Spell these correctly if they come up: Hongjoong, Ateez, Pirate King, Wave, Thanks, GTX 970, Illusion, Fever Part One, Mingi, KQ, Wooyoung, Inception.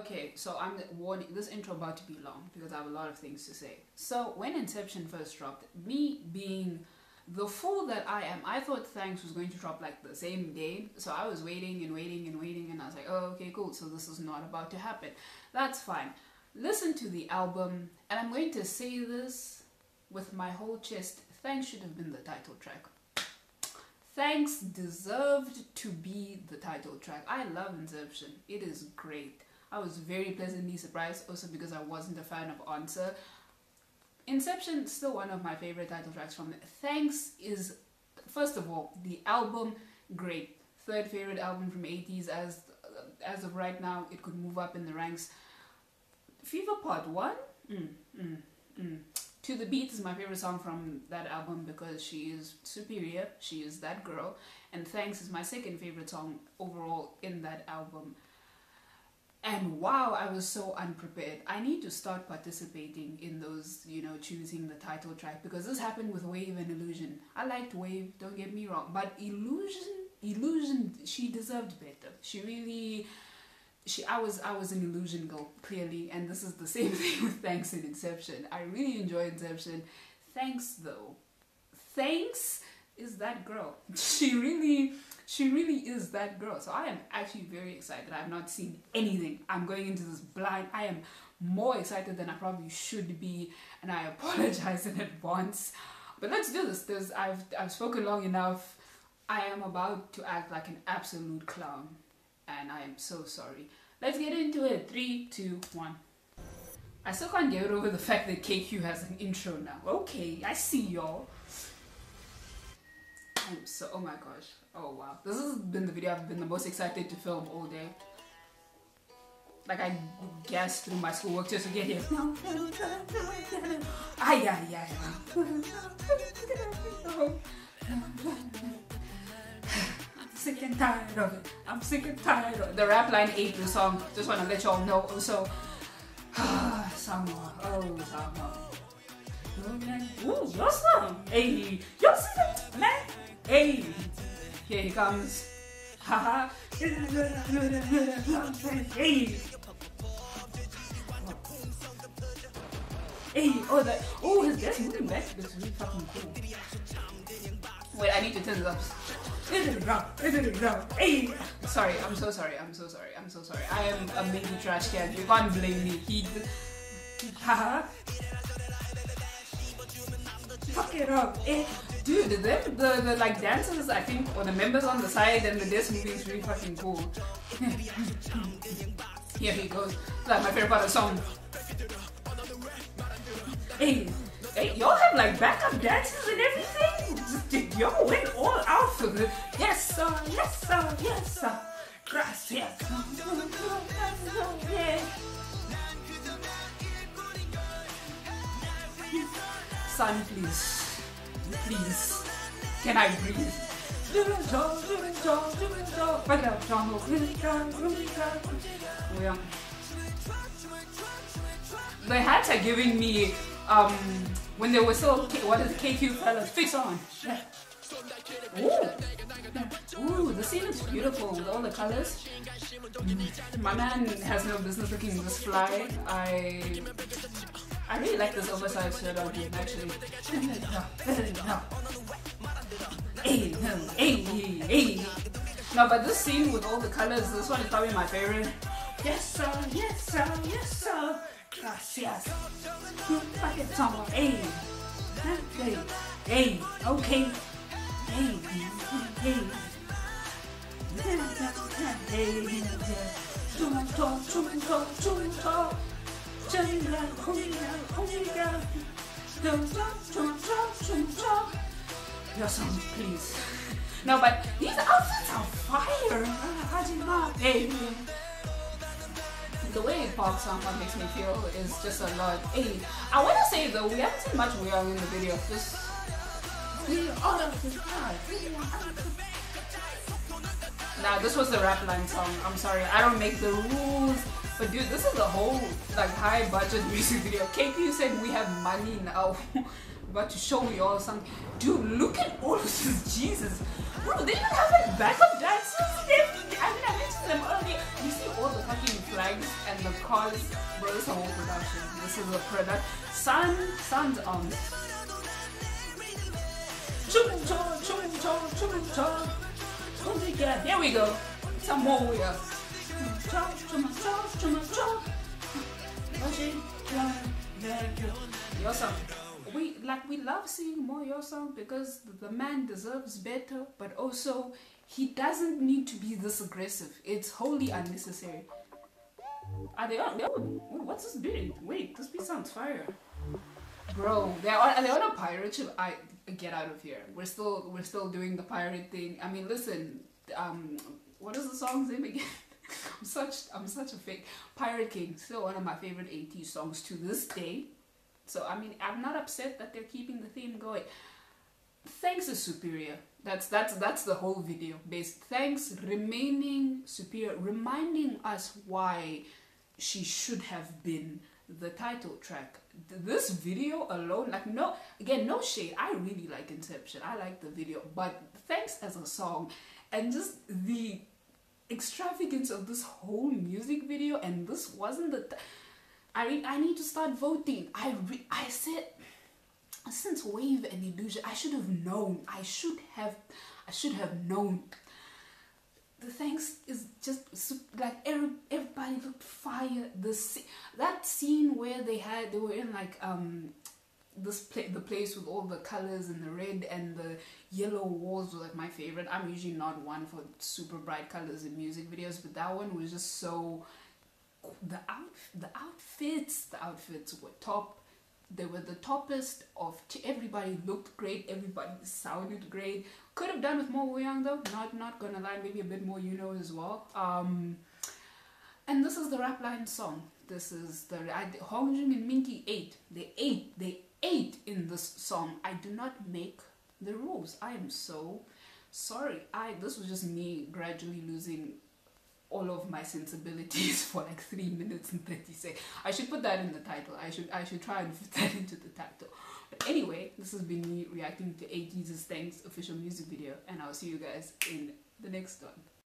Okay, so I'm warning, this intro about to be long because I have a lot of things to say. So when Inception first dropped, me being the fool that I am, I thought Thanks was going to drop like the same day. So I was waiting and waiting and waiting, and I was like, oh, okay, cool. So this is not about to happen. That's fine. Listen to the album, and I'm going to say this with my whole chest. Thanks should have been the title track. Thanks deserved to be the title track. I love Inception. It is great. I was very pleasantly surprised also because I wasn't a fan of Answer. Inception is still one of my favorite title tracks from it. Thanks is, first of all, the album, great. Third favorite album from Ateez as of right now. It could move up in the ranks. Fever Part One? To the Beat is my favorite song from that album because she is superior, she is that girl, and Thanks is my second favorite song overall in that album. And wow, I was so unprepared. I need to start participating in those, you know, choosing the title track, because this happened with Wave and Illusion. I liked Wave, don't get me wrong, but Illusion, she deserved better. She really... I was an Illusion girl, clearly, and this is the same thing with Thanks and Inception. I really enjoy Inception. Thanks though. Thanks is that girl. She really is that girl. So I am actually very excited. I have not seen anything. I'm going into this blind. I am more excited than I probably should be, and I apologize in advance. But let's do this, because I've spoken long enough. I am about to act like an absolute clown. And I am so sorry. Let's get into it. 3, 2, 1. I still can't get over the fact that KQ has an intro now. Okay, I see y'all. I'm so, oh my gosh. Oh wow. This has been the video I've been the most excited to film all day. Like I gassed through my schoolwork just to get here. Ay, ay, ay. Sick and tired of it. I'm sick and tired of it. The rap line ate the song. Just want to let y'all know. Also, Samoa. Oh, Samoa. Ooh, your song. Hey, your song. Hey, here he comes. Haha. Hey. Hey. Oh, that. Oh, his desk moving back. That's really fucking cool. Wait, I need to turn this up. Hey. Sorry, I'm so sorry, I'm so sorry, I'm so sorry. I am a baby trash can. You can't blame me. Haha. Fuck it up. Eh. Dude, the like dancers, I think, or the members on the side and the desk movie is really fucking cool. Here he goes. That's my favorite part of the song. Hey. Hey, y'all have like backup dances and everything? Y'all went all out for this. Yes sir, yes sir, yes sir. Grass, yes. Son, please. Please. Can I breathe? The hats are giving me when they were so, what is KQ fellas? Fix on! Yeah. Ooh. Ooh, the scene is beautiful with all the colors. My man has no business looking this fly. I really like this oversized shirt on him, actually. Hey, hey, hey, hey. No, but this scene with all the colors, this one is probably my favorite. Yes sir, yes sir, yes sir. Gracias. Fucking song. Hey. Hey. Hey. Okay. Hey. Hey. Hey. Your song, please. No, but these outfits are fire. Hey. The way pop someone makes me feel is just a lot. Hey, I want to say though, we haven't seen much Wooyoung in the video. Just we all of his God. Nah, this was the rap line song. I'm sorry, I don't make the rules. But dude, this is a whole like high budget music video. KQ said we have money now. About to show you all something. Dude, look at all of this. Jesus. Bro, they even have like backup dancers. I mean, I mentioned them earlier. You see all the fucking flags. vibes and the cause bro, this is a whole production. This is a product. Sun's oh my god, there we go. Some more Wooyoung. Yosung. We love seeing more Yosung because the man deserves better, but also he doesn't need to be this aggressive. It's wholly unnecessary. Are they on? What's this beat? Wait, this beat sounds fire. Bro, are they on a pirate ship? I get out of here. We're still doing the pirate thing. I mean, listen. What is the song's name again? I'm such a fake. Pirate King, still one of my favorite Ateez songs to this day. So I mean, I'm not upset that they're keeping the theme going. Thanks is superior. That's the whole video based. Thanks remaining superior, reminding us why she should have been the title track. This video alone, like, no, again, no shade, I really like Inception, I like the video, but Thanks as a song and just the extravagance of this whole music video, and this wasn't the I need to start voting. I said since Wave and Illusion, I should have known. The Thanks is just like everybody looked fire. That scene where they were in like the place with all the colors and the red and the yellow walls was like my favorite. I'm usually not one for super bright colors in music videos, but that one was just so the outfits were top. They were the toppest of everybody. Looked great. Everybody sounded great. Could have done with more Wooyoung though. Not gonna lie. Maybe a bit more, you know, as well. And this is the rap line song. This is the Hongjoong and Mingi ate. They ate in this song. I do not make the rules. I am so sorry. This was just me gradually losing all of my sensibilities for like 3 minutes and 30 seconds. I should put that in the title. I should try and fit that into the title. But anyway, this has been me reacting to Ateez's Thanks official music video, and I'll see you guys in the next one.